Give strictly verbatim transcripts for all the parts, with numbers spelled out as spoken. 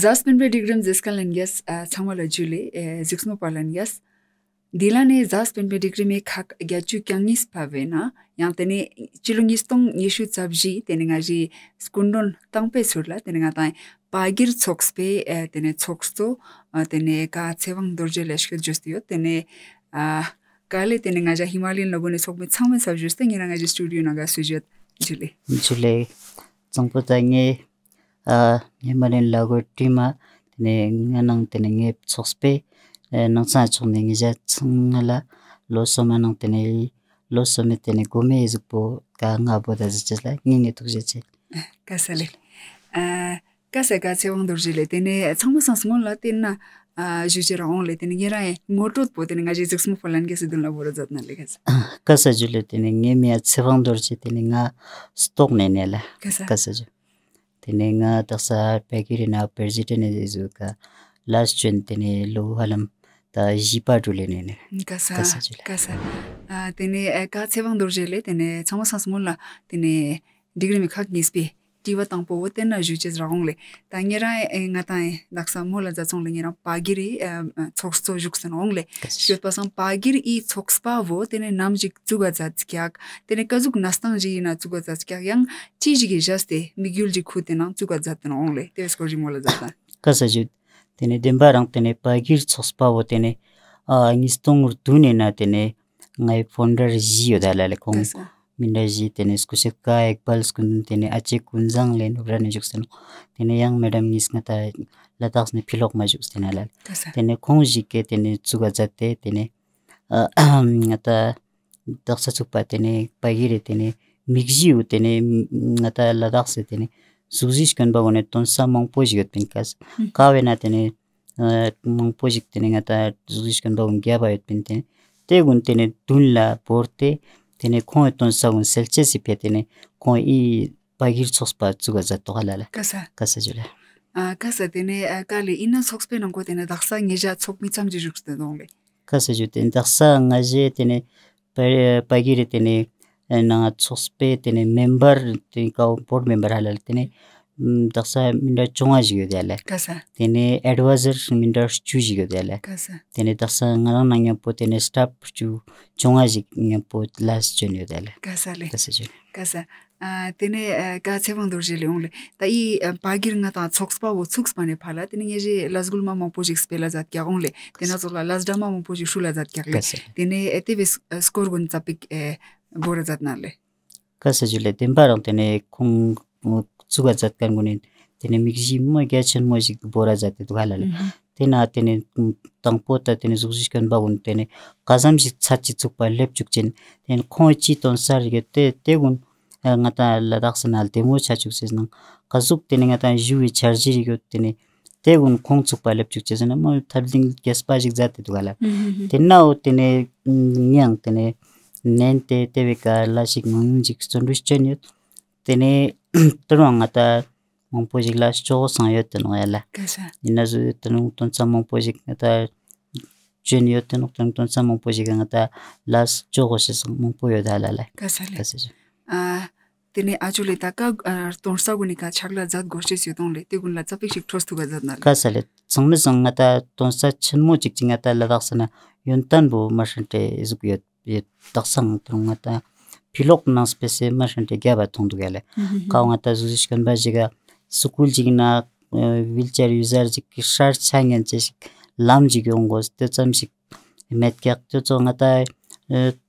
Zaspin ve digram zeskalanyas samalajule zixmoparlanyas dilane zaspin ve digrime kak gachukyangis pavena yantene chilungistong yeshu sabji tenengaji skundon tangpe surla tenengatay Pagir sokspe tene soksto tene ka sevang dorje leshke justiyo tene kale tenengaja Himalayan logone sokme tsangme sabjuste ngirangaji studio naga sujat jule jule tsangputanye Himalayan logo tima tene nganang tenenge sokspe nangsa chungningija tsangala losoma nang tene losome tene gome izpo ka ngabo dazijla ngine tukjeche kasale Kase kase on durjile tene tsangma sansmon la tena jujera on le tene yerae ngotot po tene ngaji zixmu falan kese dunla boro zatna le kase kase jule tene ngemi at sevang durje tene nga stok nene la kase ju tene nga tasa Pagir na president ezuka last chen tene lo halam ta jipa dule nene kase kase tene ka sevang durjile tene tsangma sansmon la tene degree me khak nispe Diva tampo otena juches raongle. Tangera engatay daksa mola zatsongle ngira Pagiri toksto juksen ongle. Shot pasan Pagiri i tokspa vo tene namjik tugazatskyak. Tene kazuk nastanji na tugazatskyak yang tijige jaste migulji kutena tugazatna ongle. Teskoji mola zatan. Kasajud tene dembarang tene Pagir tokspa vo tene ngistongur tunena tene ngai founder jiyo dalale kong. Mindaji tene skushka ekbal skun tene ache kunjang len urane juksen tene yang madam nisna ta latax ne philok ma juksen ala tene khongji ke tene chuga jate tene ata daksa chupa tene Pagir tene migji u tene ata latax tene sujish kan ba one ton sa mong pojit pinkas kawena tene mong pojik tene ata sujish kan ba un gya ba yet pin tene te gun tene dunla porte Tene koy ton savun selce sipetene koy i Pagir sokspa tsuga zato halala. Kasa. Kasa jule. Kasa tene kali ina sokspe nanko tene daksa ngeja tsok mitsam jujukste dongle. Kasa ju tene daksa ngaje tene Pagir tene na sokspe tene member tene kao board member halala tene daksa minda chonga jiyo diyala. Kasa. Tene advisor minda chu jiyo diyala. Kasa. Tene daksa ngarang nangya po tene staff chu chonga jiyo po las chonyo diyala. Kasa le. Kasa jiyo. Kasa. Tene ka tsevang dorjele ongle. Ta i Pagir nga ta tsokspa wo tsokspa ne pala. Tene ngeje lasgulma ma pojik spela zat kya ongle. Tene azogla lasdama ma pojik shula zat kya le. Tene eteve skorgun tapik bora zat nale. Kasa jule. Tene barang tene kung Suga zatkan gunin tene mixi mo geçen müzik bora zatte duhalale tene atene tampota tene zuzishkan bagun tene kazamji sachi tsukpa lepchukchen tene konchi ton sarge te tegun ngata ladaxnal temo chachuksesnang kazuk tene ngata juwi charjiri go tene tegun kong tsukpa lepchukchesna mo tabling gespajik zatte duhala tene o tene nyang tene nente teveka lashik munjik sonduscheniot tene Tırvan ata monpojik las çoğusan yöten oyala. İnaz yöten utansa monpojik ata jen yöten utansa monpojik ata las çoğusan monpoyo da halala. Kasale. Tene acule taka tonsa gunika çakla zat goşes yötonle. Tegun la zapikşik trostuga zatnale. Kasale. Sanmızan ata tonsa çınmojik cin ata ladaksana yönten bu maşante izuk yöt taksan tırvan ata Pilok nang spese maşante gaba tondu gale. Kaun ata zuzishkan bajiga sukul jigna wheelchair user jik shar changen jik lam jigi ongos te chamsik metkyak te chong ata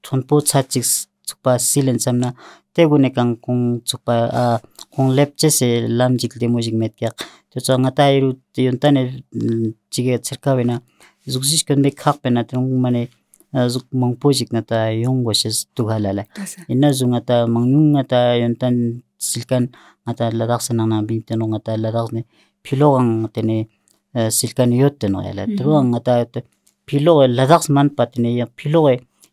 thonpo chachik chukpa silen samna te gune kang kong chukpa kong lep chese lam jik demo jik metkyak te chong ata iru yontane jige chirkawena zuzishkan be khakpena tong mane Azuk mangpojik nata yongoshes tuhalala. Ina zungata mangyung nata yontan silkan nata ladaksan nana binteno nata ladaksne pilogang tene silkan yoteno yala. Tuang nata pilo ladaksman patene yang pilo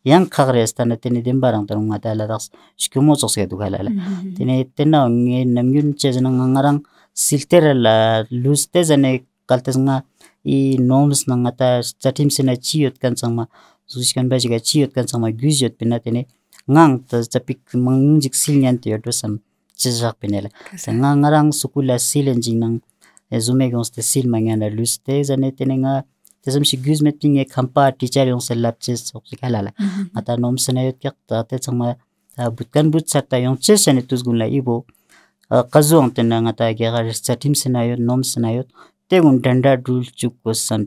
yang kagre estana tene dembarang tarung nata ladaks shkumo sokse tuhalala. Tene tena nge namyun chezana ngarang siltera la lustezane kaltes nga i noms nata chatim sena chiyot kan sangma Zuzishkan bajiga chiyotkan sama güzyot pina tene ngang ta zapik mangjik silnyan te yodosam chizak pina la. Ngang ngarang sukula silen jing nang Zumegons de silmangana lüste zaneteninga tezim si güz metlinge kampa ticari on sellapçes oksik halala. Ata nom senayot yakta tezama butkan but sarta yon çesene tuzgunla ibo kazu antena ngata gerar satim senayot nom senayot tegun danda dul çukko sam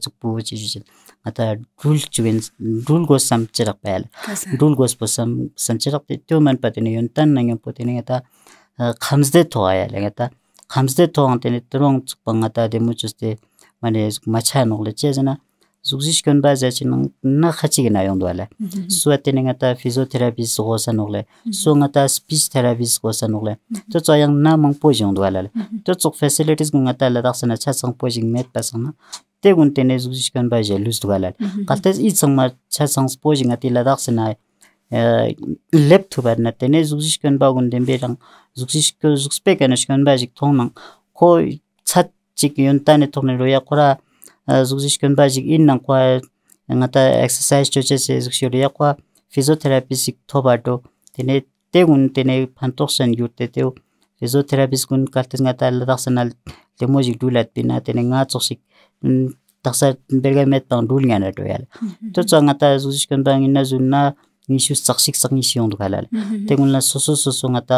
çukpo çiçil. Ata dul çuven dul gos sam çirak payal. Dul gos posam sam çirak te tüman patene yon tan nangen potene ngata khamzde thoaya ngata khamzde thoang tene trong chukpa ngata de muchuste mane macha nogle chezana zugzish kon baza chin na khachi na yond wala suatene ngata physiotherapist gosa nogle songata speech therapist gosa nogle to chayang na mang pojong wala to chuk facilities ngata la daksana chasang pojing met pasana tegun tene zugzish kon baza lust wala kaltes it sangma chasang pojing atila daksana lep tubarna tene zugzish kon bagun demberang zugzish ko zugspek anish kon bajik thongmang ko chat chik yuntane thone roya kora zugzish kon bajik innan kwa ngata exercise chochese zugshori yakwa physiotherapist thobato tene tegun tene phantoksen yurte teo physiotherapist kun kartes ngata ladaxanal temoji dulat pina tene nga chosik taxat bergamet pang dul ngana toyal to changata zugzish kon bang inna junna nişu saksik sakniş yondu halal. Tegunla sosu sosu ngata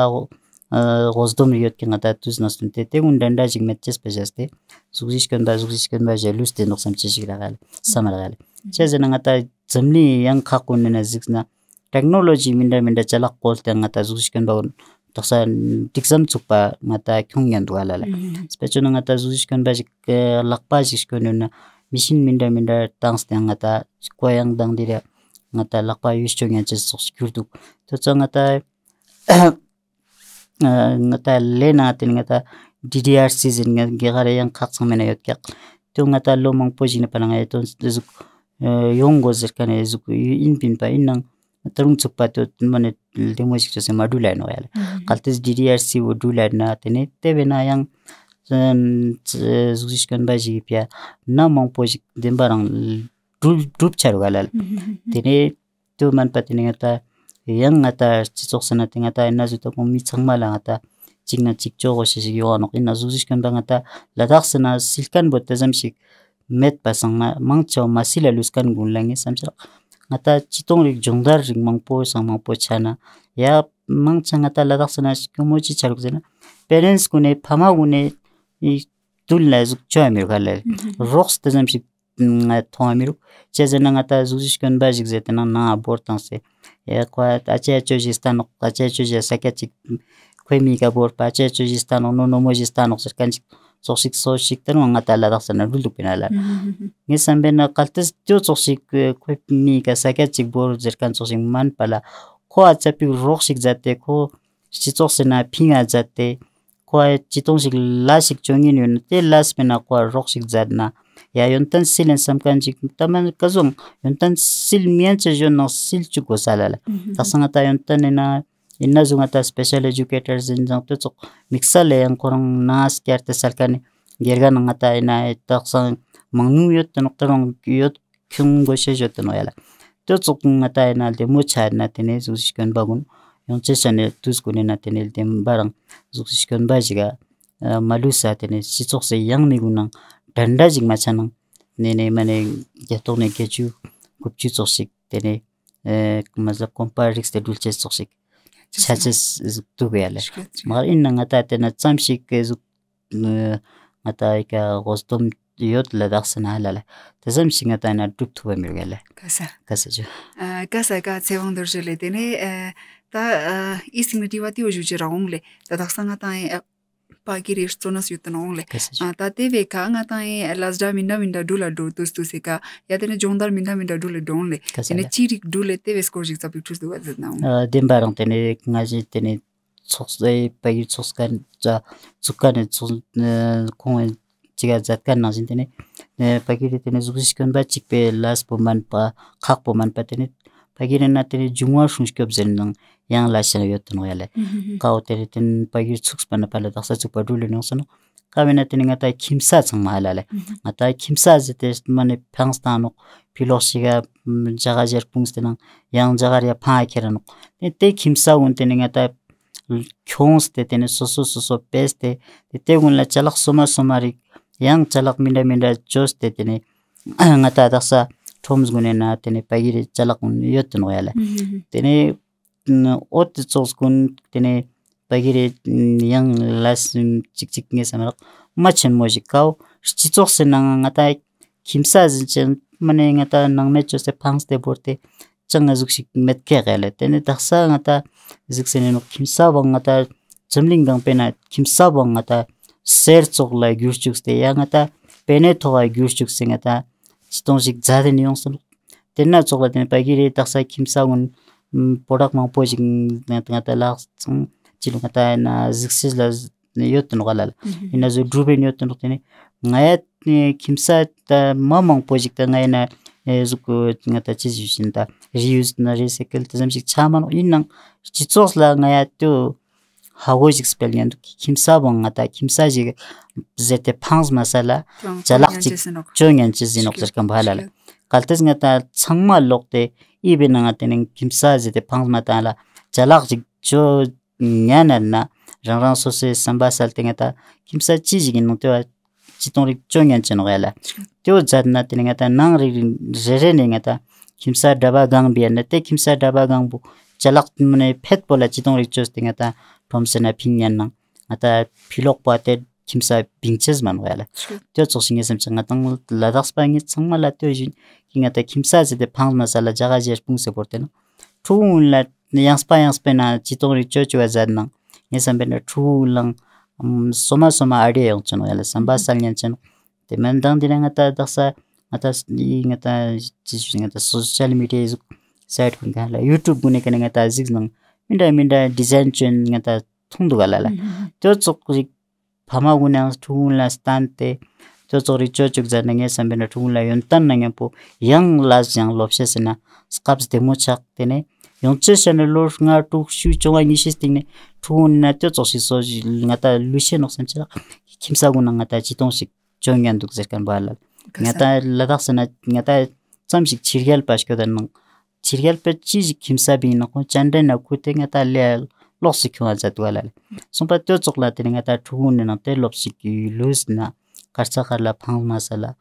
rozdom liyot ki ngata tuz nasın te tegun danda jigmet ches pejaste. Zugzish kanda zugzish kanda jelus te noksam cheshik lagal samar lagal. Cheze ngata zamli yang khakun nena zikna teknoloji minda minda chalak kol te ngata zugzish kanda taksa tiksam chukpa ngata kyung yandu halal. Specho ngata zugzish kanda jik lakpa jish kanda mishin minda minda tangs te ngata koyang dang dira. Ngata lakpa yüşçü gençe soksükürdük. Tutsa ngata ngata lena atin ngata D D R season gigara yang kaksan mena yotkak. Tuk ngata lo mang pojine panangaya ton zuk yongo zirkane zuk inpinpa innan tarung tsukpa tut mani demojik tose ma dulay no yale. Kaltiz D D R C wo dulay na atine tebe na yang zuzishkan baji ipya na mang pojik denbarang Dup çarı galal. Tene tu manpatine ngata yang ngata çiçoksana te ngata inna zuta kummi çangmala ngata çigna çikçoğo şişik yoğanok inna zuzishkan ba ngata ladaksana silkan bot tezamşik met pasangna mangçao masila luskan gunlangi samşirak ngata çitongrik jongdarrik mangpo sang mangpo çana ya mangça ngata ladaksana kumochi çarık zena parents gune pama gune dulla zuk çoğamir galal roks tezamşik Tomiruk, çezenangata zuzishkan bajik zetenan na abortanse. Kwa achaya çojistanok, achaya çojiya sakachik kwemika borpa, achaya çojistanok, nonomojistanok, sirkanchik, soksik soksik tanwa ngata ladaksana rulduk pinalar. Nisan bena kaltes teo soksik kwemika sakachik bor zirkan soksik manpala. Kwa achapik roksik zate, kwa chitoksina pinga zate, kwa chitonsik lasik chongin yun, te las bena kwa roksik zadna. Ya yontan silen samkancik taman kazong yontan sil mianche jono sil chuko salala tasangata yontan ena inna zungata special educators injang tuchok mixale yang korang nas kyarte salkane gergan ngata ena taksan mangnu yot tanoktarong yot khungo shejot noyala tuchok ngata ena de mocha na tene zuzishkan bagun yonche sane tuzkune na tene dem barang zuzishkan bajiga malusa tene sitokse yang migunang Danda jik machanang nene mane yato ne kechu kupchu soksik tene mazlap komparix te dulce soksik chaches tugeyale. Magar inna ngata tena tsamshik zuk ngata ika gostom yot la daxsana halala. Tazamshik ngata ina dup tuwe mirgele. Kasa. Kasa jo. Kasa ka tsevang dorjole tene ta ising natiwati ojuji raungle ta daxsana ngata Pagir istonas yutna ongle. Ta teve ka ngata lasda minda minda dula do tustu seka. Ya tene jondar minda minda dula dongle. Tene chirik dule teve skorjik sapik tustu wazna ongle. Dembarang tene ngaji tene tsoksay pagir tsokskan ja tsukane tsos kongen chiga zatkan nazin tene pagir tene zugishkan ba chikpe las poman pa khak poman pa tene pagir na tene jumwa shunshkop zelnang. Yang lasana yotun oyale kao tere ten pagir tsukspana pala daksa tsukpa dule nyongsana kawena tene ngata kimsa tsangma halale ngata kimsa zete mani pangstanok piloxiga jaga jerpungstenang yang jagar ya paa keranok te kimsa un tene ngata kionste tene soso soso peste te gunla çalak soma somari yang çalak minda minda joste tene ngata taksa toms gunena tene Pagir çalak un yotun oyala tene ot soz gun tene Pagir yang las cik cik nge samarak maçın mojikav çitokse nang ngata kimsa zin mane ngata nang meçose pangste borte çangazuk şik metke gele tene taksa ngata ziksenin kimsa bangata çimlingdan pena kimsa bangata ser çokla gürçükste ya ngata pene toğa gürçükse ngata çitonsik zaten yonsun tena çokla tene Pagir taksa kimsa un podak mang pojik ngata la çilun ngata na ziksiz la yotun galal ina zo druben yotun tene ngayat kimsa ta mamang pojikta ngayna zuko ngata çizişinda reuse na recycle tazamcik çaman innan çitsosla ngayatu hawojik spelyan kimsa bangata kimsa ji zete panz masala jalaqcik jongen chizinok zarkan bhalala kaltez ngata changma lokte ibena ngaten kimsa zete panz matala jalaqcik jo nyananna janran sose samba saltengata kimsa chizigin notwa çitonrik jongen chenogala teo jatna tenengata nangri jerenengata kimsa daba gang biyanate kimsa daba gang bu çalak mune pet bola çitonrik chostengata tomsena pinnyanna ata philok pate kimsa pinches manwala teo choksingesem changatang ladaxpangi changmala teo jin kingata kimsa zede phangmasala jaga jer pungse portena tuunla yanspa yanspena çitonrik chochwa jatna nesam bena tulang soma soma ade yonchano yala samba salnyanchano temen dang dinangata daksa ata ngata ngata social media site kungala YouTube gune kane ngata zignang minda minda design chen ngata thungdu galala to chokri phama gune thungla stante to chori chochuk janange sambena thungla yontan nange po yang las yang lobsesena scaps demo chak tene yonche channel lor nga tu shu chonga ni sistine thunna to chosi so ngata luise no sancha kimsa guna ngata chitongsi jongen duk zerkan balal ngata ladaxsana ngata chamsik chirgel pashkodan mang chirgel pe chiz kimsa bin ko chande na kute ngata le losik wazat walal sompa to chokla te ngata thun na te lopsik lose na karcha khala phang masala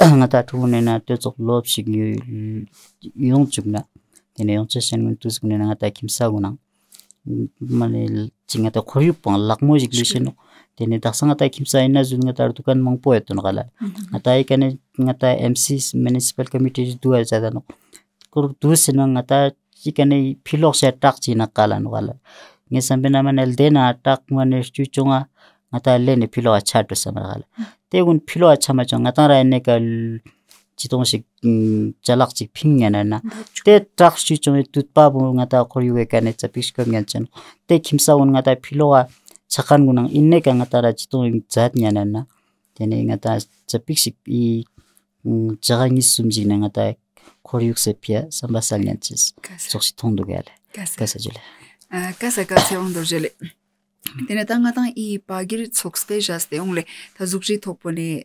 ngata thun na to chok lopsik yong chukna tene yong chesen tus gune ngata kimsa guna mane chingata khoyu pang lakmojik liseno tene daksanga ta kimsa ina zulnga tar dukan mang poetun gala ata ikane ngata M C municipal committee dua jadano kur dusena ngata ikane philok se tak china kalan gala ngesambena manel dena tak mane chuchunga ngata lene philo acha to samagala tegun philo acha ma changa ta raine ka chitongshik jalak chik phingena na te tak chuchunga tutpa bu ngata khoryuwe kane chapish kamyanchen te kimsa un ngata philoa çakan gunang inne ka ngatara chitong jat nyanana tene ngata chapiksik i jagangi sumji na ngata koryuk sepia samba salyanchis soksi tondu gale kasa jule kasa kasa ondur jule tene tangatan i Pagir sokste jaste ongle tazukji thopone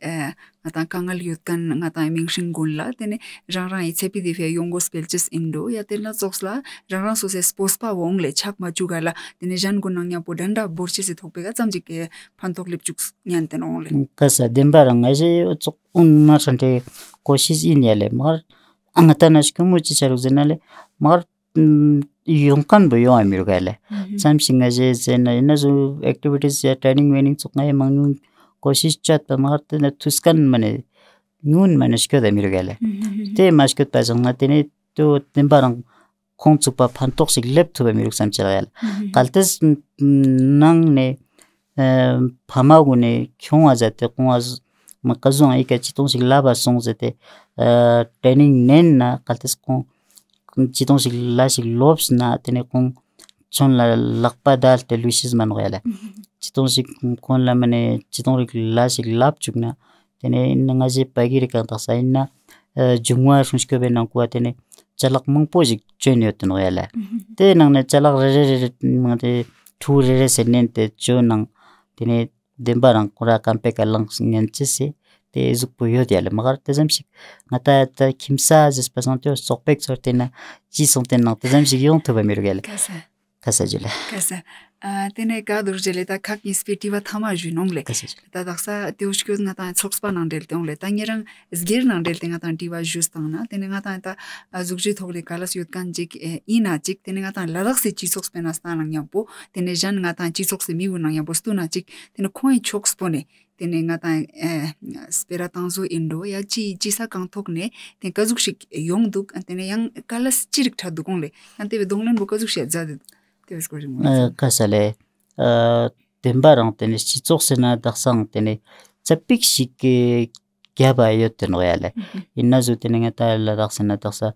ngatan kangal yutkan ngata mingshin gunla tene janran i chepi dife yongos pelches indo ya tena soksla janran sose spospa ongle chakma jugala tene jan gunangya podanda borchisi thopega chamjike phantoklip chuk nyanten ongle kasa dembarang aje chok un marsante koshish inyale mar angatana shkumuchi charujnale mar yonkan bu yo amir gale samsing aje zena ina zo activities ya training winning chuknai mangnun koshish chat pa marte na tuskan mane nun manishko da mir gale te mashko pa zongna tene to tembarang kontu pa pantoksik laptop amir samchal kaltes nang ne phamagune khyon ajate kuaz makazon ai ka chitonsik laba songzete training nen na kaltes kon chitong sig lasig lobs na tene kon chon la lakpa dal te luisis manuela chitong sig kon la mane chitong rig lasig lap chukna tene nangaje Pagir kan tasaina jungwa sunsko benan kwa tene chalak mang pojik chen yotno yala te nang ne chalak re re thu re re senente chonang tene dembarang kura kampe kalang nyanchese te zukpo yodiale magar tezamsik ngata ta kimsa zespasantyo sokpek sortena ji sontena tezamsik yon toba mirgale kasa kasa jula kasa Tene kadar jelita kak inspirativa thama junongle. Da daksa teush kyo na ta sokspan andelte ongle. Ta ngerang zgir na andelte ngata diva justan na. Tene ngata ta zugji thogle kalas yutkan jik ina jik tene ngata ladak se chisoks penasta na nyapo. Tene jan ngata chisoks mi gun na nyapo stuna jik. Tene khoi choks pone. Tene ngata speratanzo indo ya chi chisa kang thokne. Tene kazuk shik yong duk tene yang kalas chirik thaduk ongle. Ante be donglen bo kazuk shik jadid. Kasale tembarang tenis çiçoksena daxsang tenis çapik şik kya bayotten oyale inna zutene ngata daxsena daxsa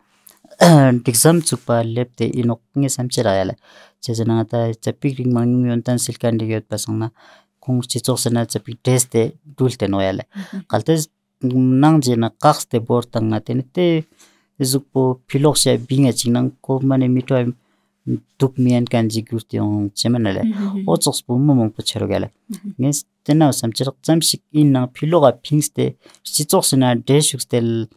exam çupa lepte inok nge samçira yale çezena ngata çapik ring mangu yontan silkan de yot pasangna kung çiçoksena çapik teste dulten oyale qaltez nang jena qaxte bortang natenete zukpo philoxia binga chinang ko mane mitoy Tukmiyen kanji kustiyon çemenele. O çoks bu mumon poçero gele. Nes tena osam çırık zamşik inna piloga pingste çiçoksina deşükstel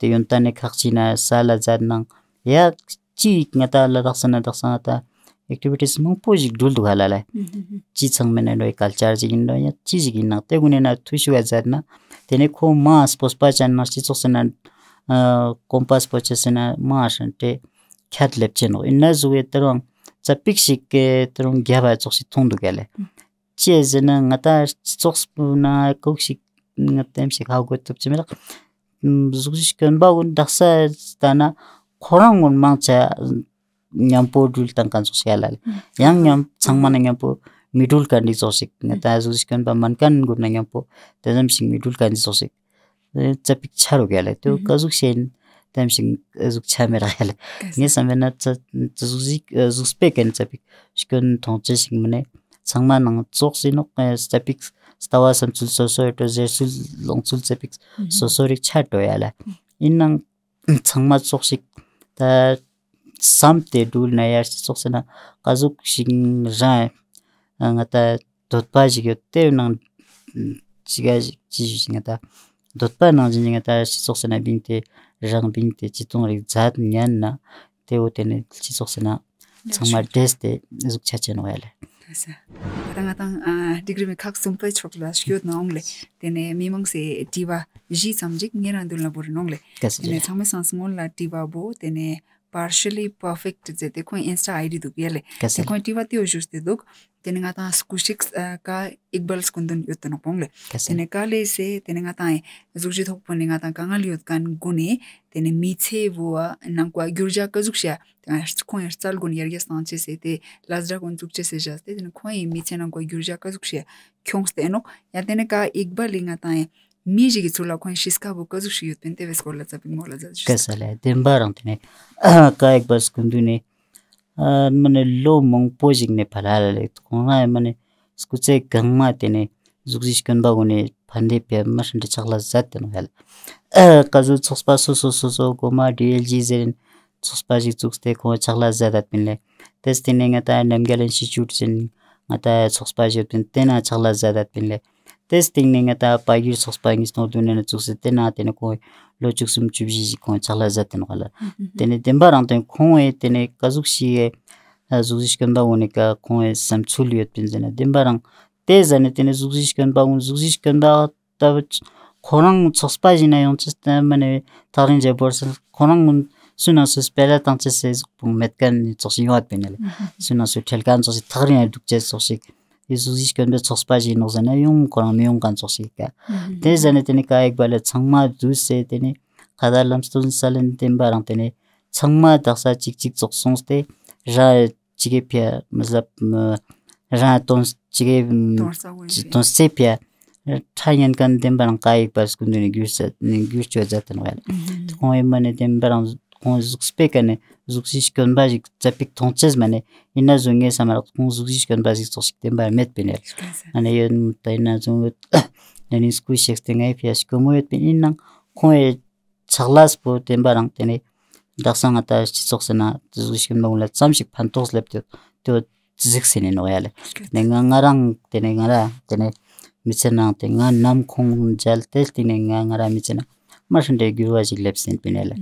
te yontane kakçina sala zadnan ya çiğik ngata ladaksana daksana ta activities mong pojik duldu halala. Çiçang meneloi kalçarci gindo ya çiçik inna te gunena tuşuga zadna tene ko maas pospaçanna çiçoksina kompas poçasina maasan te Khat lepçen o. İnna zuye terong çapikşik terong gyaba çoksi tundu gele. Çezena ngata çoks buna kokşik ngatemşik haugo topçemela. Zugşikön bagun daksa tana korangun mangça nyampo dul tankan çoksi alal. Yang nyam çangmana nyampo midul kandi çoksik. Ngata zugşikön ba mankan gurna nyampo tezemşik midul kandi çoksik. Çapik çaro gele. Tu kazukşen Temsin zuk çamera hele. Neyse ben hatta zuzik zuzpeken tapik. Şükün tanıcı şingmene. Sangmanın çok sinok tapik. Stava samsul sosoy to zersul longsul tapik. Sosorik çato yala. İnnan sangma çok şik. Ta samte dul neyar çok sena. Kazuk şing jan. Ngata dotpajik yotte unan çigajik çijusin ngata. Dotpa nanjin ngata çok sena binte. Jang binte çitonrik zat nyanna teo tene çisoksena çangma teste zuk çachen oyale asa atangatang degree me khak sumpai chokla shkyot na ongle tene mimang se diva ji samjik ngeran dulna bor nongle tene changma sansmol la diva bo tene partially perfect jete ko insta id du yale se ko diva teo juste duk tene ngata skushik ka igbal skundun yotno pongle tene kale se tene ngata zukji thok pone ngata kangal yot kan gune tene miche voa nankwa gurja kazuksha tene ko instal gun yerges tanche se te lazra gun tukche se jaste tene ko miche nankwa gurja kazuksha kyongste no ya tene ka igbal ngata miji gitsula ko shiska bo kazukshi yot pente ves kolla tapin mola jash kasale tembarang tene ka igbal skundune Mane lo mong pojik ne palala konay mane skuche gangma tene zugzishkan bagune phande pe masante chakla zaten hel kazu chospa so so so goma dlg zen chospa ji chukste ko chakla zadat pinle testine ngata namgal institute sin ngata chospa ji tena chakla zadat pinle testine ngata Pagir chospa ngis no dunene chukse tena tene ko loçuksum çubji kon çala zaten qala tene dembaran ten kon tene kazukşi zuzişkan bagunika kon samçul yot pinzene dembaran tezane tene zuzişkan bagun zuzişkan da tavç koran çospajina yonçiste mane tarinje borsal koran sunası spela tançesiz bu metkan çosyat pinale sunası telkan çosi tarinje dukçe çosi zuzişkan be çospajina ozana yon koran yon kan çosika tezane tene kayık bale çangma duse tene kadar lamstun salen dembaran tene çangma daksa çik çik çoksonste ja çige pia mazap ja ton çige ton sepia tayen kan dembaran kayık bas kundune gürse gürçö zaten oyal kon emane dembaran kon zukspekane zukşişkan bajik çapik tonçez mane ina zunge samar kon zukşişkan bajik çoksik dembar met penel ane yon tayna zungut nani skushek tengai fias komoyet bin inang koe chaklas po tembarang tene daksan ata chisoksena tuzgishkin magula tsamshik pantos lepte to tziksene noyale nenga ngarang tene ngara tene mitsena tenga nam kong jalte tene ngara mitsena mashinde gurwajik lepsen pinele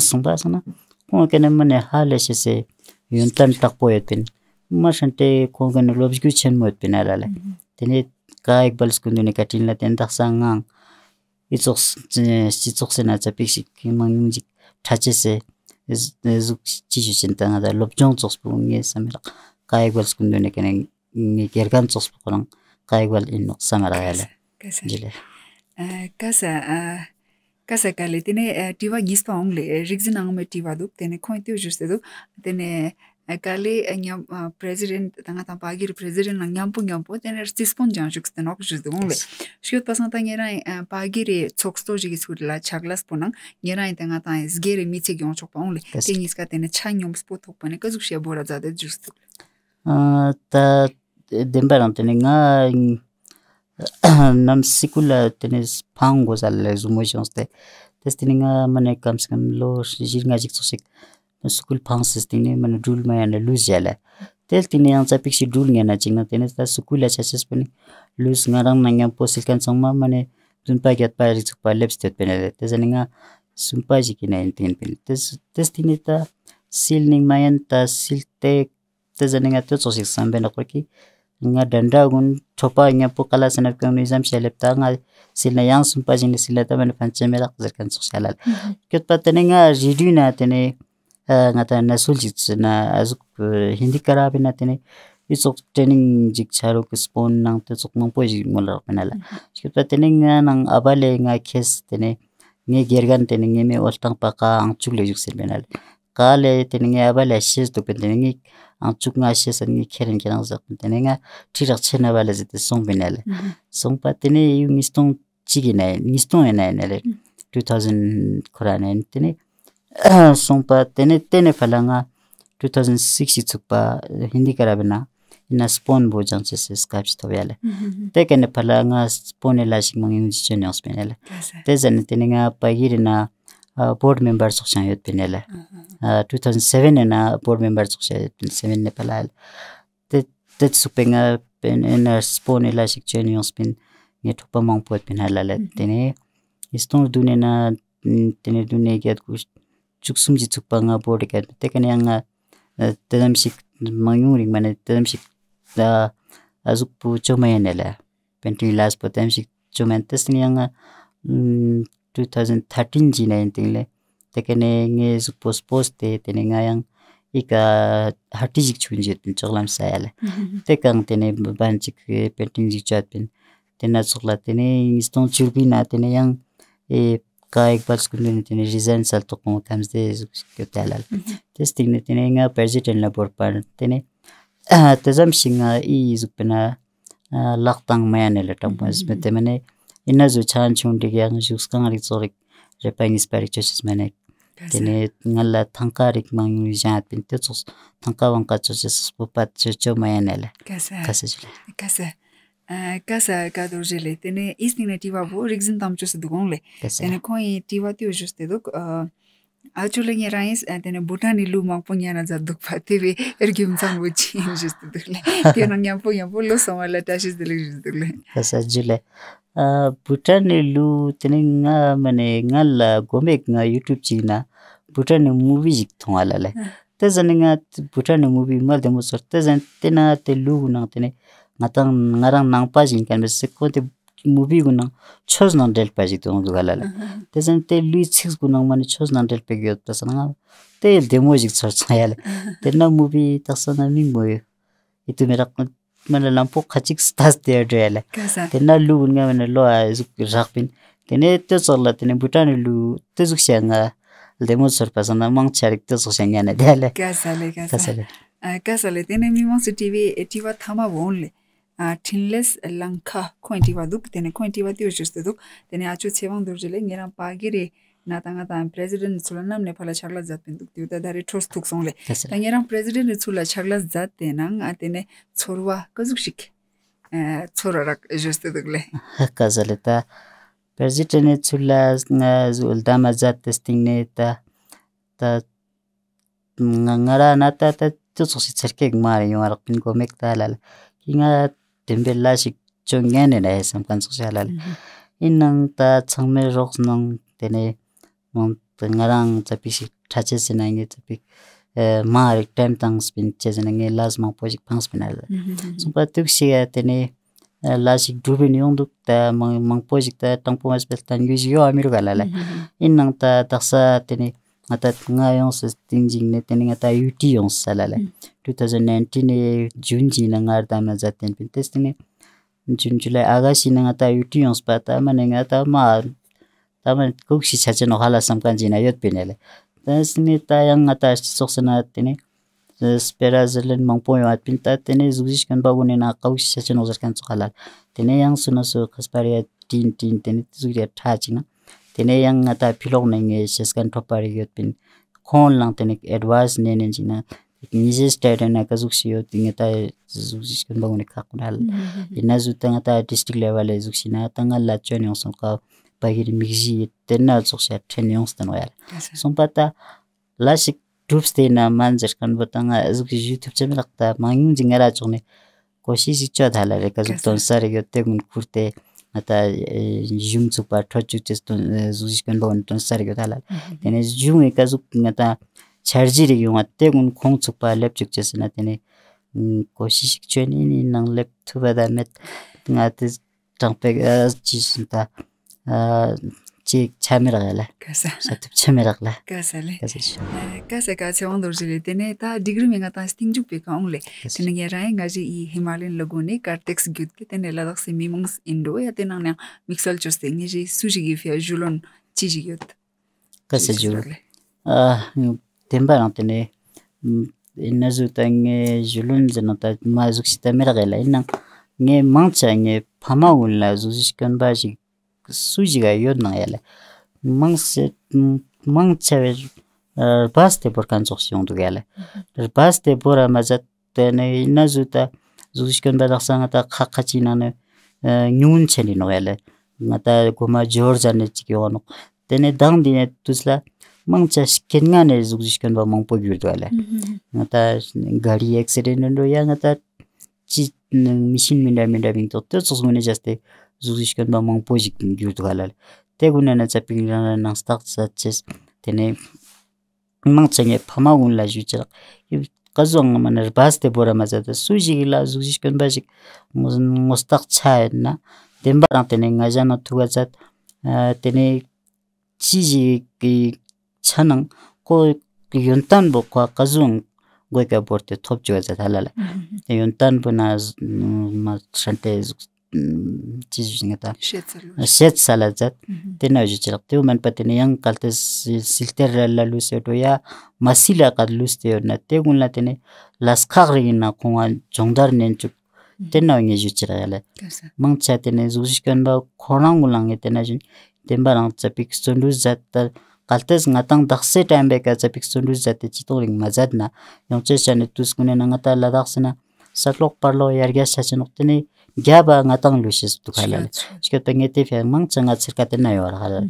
sungbasana koe kene mane haleshese yuntan takpoyet bin masante kogan lobs güçen mod penalala tene kay balis kundune katinla ten taksangang itsok itsok sena tapik kimangmik tachese zuk chichu sentana da lobjong tsospungi samela kay balis kundune kenen gergan tsospunang kay bal inok samarala gile kasa kasa kaletine tiwa gispa ongle rigzinangme tiwa duk tene khointu justedu tene Kali anyam president tangata Pagir president anyam po anyam po tener tispon janjuk stenok juzdungle. Şiyot pasanta yera Pagiri çokstoji gisurla çaglas ponang yera tangata izgeri mitse gyon çokpongle. Tenis katene çanyom spot hopane kazukşia borazade justu. Ta demberan teninga nam sikula tenis pangozal zumojonste. Testininga mane kamskam lo jirngajik sosik. Skul panses tine mana dul mayana luz jala tel tine yang sapik si dul ngana cingna tine ta skul acha ses pani luz ngarang nangya posilkan sangma mane dunpa gyat pa ri chukpa lab state penale tesaninga sumpa jikina intin pen tes tes tine ta sil ning mayan ta sil te tesaninga to sosik samben akoki nga danda gun thopa nya pokala sanap communism selep ta nga silna yang sumpa jini silata mane panchamela qzirkan sosalal ket pateninga jiduna tene ngata na suljitse na azuk hindi karabi na tene isok training jik charo spon nang te sok nang poji molar penala skipta tene nang abale nga kes tene nge gergan tene nge me oltang paka ang chugle juk sel penala kale tene nge abale shes to tene nge ang chuk nga shes nge kheren kena zak tene nga tirak chena bale jete song penala song patene yu nistong chigina nistong ena ena le two thousand korana tene Sompa tene tene falanga two thousand six tukpa hindi karabina ina spawn bojan ses skype stoyale tekene falanga spawn elashik mangin chenya spenela tezane teninga Pagirina board member sokshan yot penela two thousand seven ena board member sokshan seven ne palal tet tet supenga pen ena spawn elashik chenya spen netopa mangpo penela tene iston dunena tene dunne gyat kush Çuksum cicuk panga board kat tekene yanga tedam sik mayuring mane tedam sik da azuk pu chomayanela pentil last potem sik chomen tesni yanga two thousand thirteen jine tingle tekene nge su post post te teninga yang ika hatijik chunjet choglam sayale tekang tene banchik penting jichat pen tena sokla tene iston churbina tene yang e Kayak bals kundun tene resign sal tokon tamzde götelal. Testing tene nga president la borpar tene tezam singa i zupena laqtang mayanela tampaz betemene ina zu chan chunde yang juskan ari zorik japang ispari chos mane tene ngalla thankarik mangi jat pinte chos thankawan ka chos spopat chocho mayanela kasa kasa Kasa kadrojele tene isnine tiva bu rigzin tamçosu dugonle tene koi tiva tio juste dok açule ngerais tene botani lu mangponyana zaduk pativi ergim sangu chin juste dole tene ngampo ngampo lo somala tashis dele juste dole kasa jile botani lu tene nga mane ngalla gomek nga youtube china botani movie jik thongala le tezane nga botani movie mal demo sortezan tena te lu nang tene Natang ngarang nang pajin kan besek kote movie gunang choz nang del paji tong dugalala. Tezen te lui six gunang mani choz nang del pegiot tasanga te demojik sortsayala. Tena movie tasana mimoy. Itu merak mana lampo khachik stas te adela. Tena lu gunga mana lo azuk rakpin. Tene te sorla tene butani lu tezuk shanga demoj sorpasana mang charik te soksanga ne dela. Kasale kasale. Kasale tene mimang si tv etiva thama bonle. Tinles lanka kointiva duk tene kointiva tio juste duk tene achu chevan durjele ngeram Pagiri natanga tam president sulanam nepala chaglas jat pinduk tio da dare thos tuk songle ngeram president sula chaglas jat tenang atene chorwa kazuksik chorarak juste dugle kazaleta president sula zuldama jat testingne ta ta ngara nata ta tsosi cerkek mari yorak pin komek talal kinga Dembela sik chongene na esam kan socialal inang ta changme rox nang tene mon tengarang chapi sik thache sinange chapi maarik time tangs bin çezenenge lazma pojik pans binarda. Sonra Türkçe'ye teni lazık duvbe niyonduk da mang mang pojik da tangpomas belten yüzüyor Amerikalılar. İnnan ta taksa teni hatta ngayon sestingin ne teni hatta yutiyong salala. iki bin on dokuz June'ci nangarda mazaten bin testini June July Ağustos nangarda yutiyong spata manengarda ma tamam kokşi çaçan ohala samkancina yot binele. Tensini tayang ata soksana teni sperazelen mangpoyo atpinta teni zugishkan bagune na kaush sachin ozarkan tsukhala teni yang sunasu kaspariya tin tin teni zugya thachina teni yang ata philog nenge seskan thopari yotpin khon lang teni advice nenen jina niji state na kazuksiyo tingata zugishkan bagune khakunal inazutanga ta district level zuksina tangalla choni osonka Pagir mixi tenna soksya tenyons tenoyal. Son pata lasik dubstena manzerkan botanga azuk YouTube channelakta mangyun jingara chone koshish chodhala rekazuk tonsar yotegun kurte ata jum super thochu teston zujiskan bon tonsar yothala. Tene jum ekazuk ngata charji re yunga tegun khong super lepchuk chesna tene koshish cheni ni nang lep thubada met ngate tangpeg chisinta Çek çamiragla. Kasa. Satıp çamiragla. Kasa le. Kasa. Kasa kasa ondurcile. Tene ta digri menga ta stingjuk peka ongle. Tene yaray ngaji i Himalayan lagone kartex gyutke tene ladak se mimangs indo ya tene na mixal choste ngeji suji gifya julon chiji gyut. Kasa julon. Ah, tembaran tene nazutang julon zanata mazuk sitamiragla. Inna nge mancha nge pamaun la zuzishkan baji Sujiga yodna yale. Mangse mangse baste bor kanzoksiyon du yale. Baste bor amazat ne inazuta zuzishkan badaksan ata kakacina ne nyun çeni no yale. Ata goma Georgia ne çıkıyor no. Tene dandi ne tuzla mangse kenga ne zuzishkan ba mangpo yurdu yale. Ata gari accident no ya ata çi machine minda minda bing totte sos mune jaste Zuzishkan ba mang pojik yurdu halal. Tegune na chapinglana nang start satches tene mang chenge pamagun la juchak. Kazong manar baste bora mazata sujigila zuzishkan bajik mustaq chaena. Tembaran tene ngajana thugazat tene chiji ki chanang ko yuntan bo kwa kazong goika borte thop jugazat halal. Yuntan bo na ma shante Çizginde. Şet salazat. Tena ucuzcakte. O manpatene yang kaltes silterlerle lüseto ya masila kad lüsteyor na te gunla tene laskagri na konga jongdar nençuk. Tena onge ucuzcakale. Mangça tene zuzishkan ba korang gulange tena jün. Temba lang çapik sunduz zatta kaltes ngatang dakse time beka çapik sunduz zatte çitoring mazat na. Yonce şane tuskune nangata ladaksena saklok parlo yarga şaşanok tene Gaba ngatang lusis tu halal. Şikayet pengetif ya mang çanga cirkatena yor halal.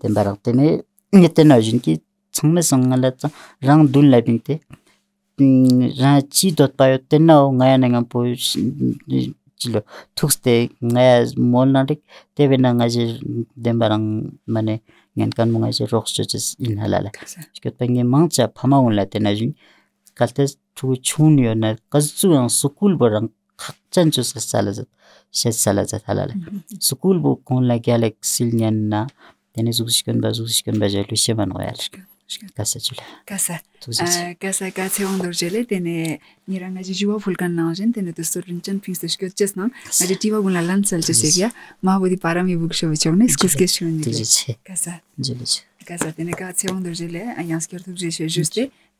Tembarak tene ngetena jinki çangme sangalat rang dun labinte. Rachi dot payo tena ngaya nengam po chilo. Tukste ngaya molnarik tevena ngaji tembarang mane ngenkan mungaji roxçes in halal. Şikayet penge mang ça pamaun la tena jin. Kaltes tu çuniyor na kazçuyan sukul barang Çan çözse salazat, şet salazat halal. Sukul bu konla gelek silnyen na, tene zuzishkan ba zuzishkan ba jaylu şeman oyal. Kasa çöle. Kasa. Kasa kasa ondur jaylu tene nirang aji jiva fulkan naanjen tene dostorun çan pingsleşkyo çesnan. Aji tiva gunla lan sal çesevya. Mahabodi param yubukşo veçavne skiskeş şunlu. Kasa. Kasa tene kasa ondur jaylu ayanskir tükcüşe jüste.